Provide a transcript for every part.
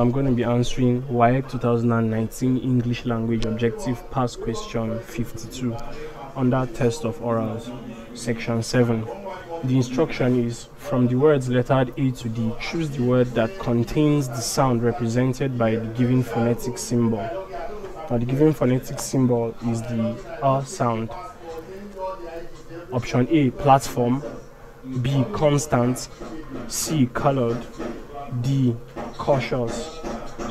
I'm going to be answering WAEC 2019 English Language Objective Past Question 52 under Test of Orals, Section 7. The instruction is, from the words lettered A to D, choose the word that contains the sound represented by the given phonetic symbol. Now, the given phonetic symbol is the R sound. Option A, platform. B, constant. C, colored. D, cautious.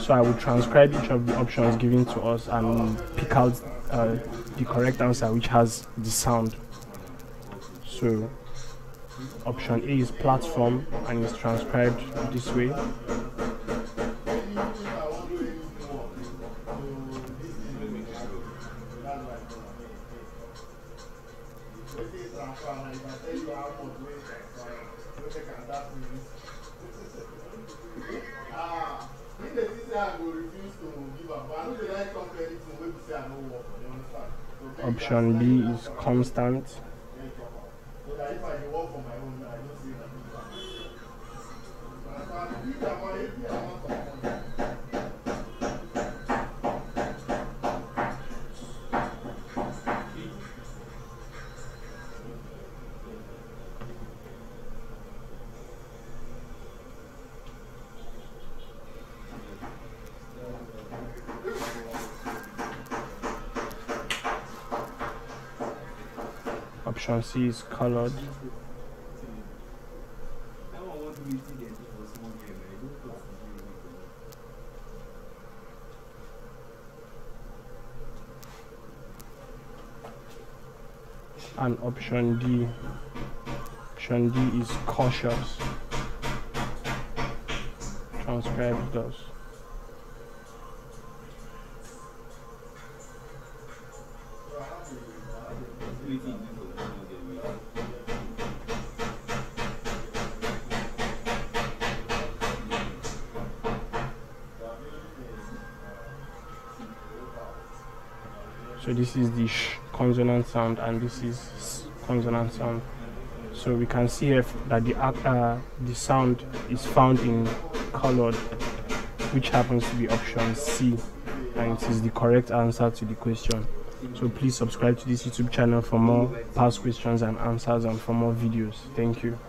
So I will transcribe each of the options given to us and pick out the correct answer, which has the sound. So option A is platform and is transcribed this way. Option B is constant. Option C is colored. And option D is cautious. Transcribe those. So this is the sh consonant sound and this is s consonant sound. So we can see that the sound is found in colored, which happens to be option C, and it is the correct answer to the question. So please subscribe to this YouTube channel for more past questions and answers and for more videos. Thank you.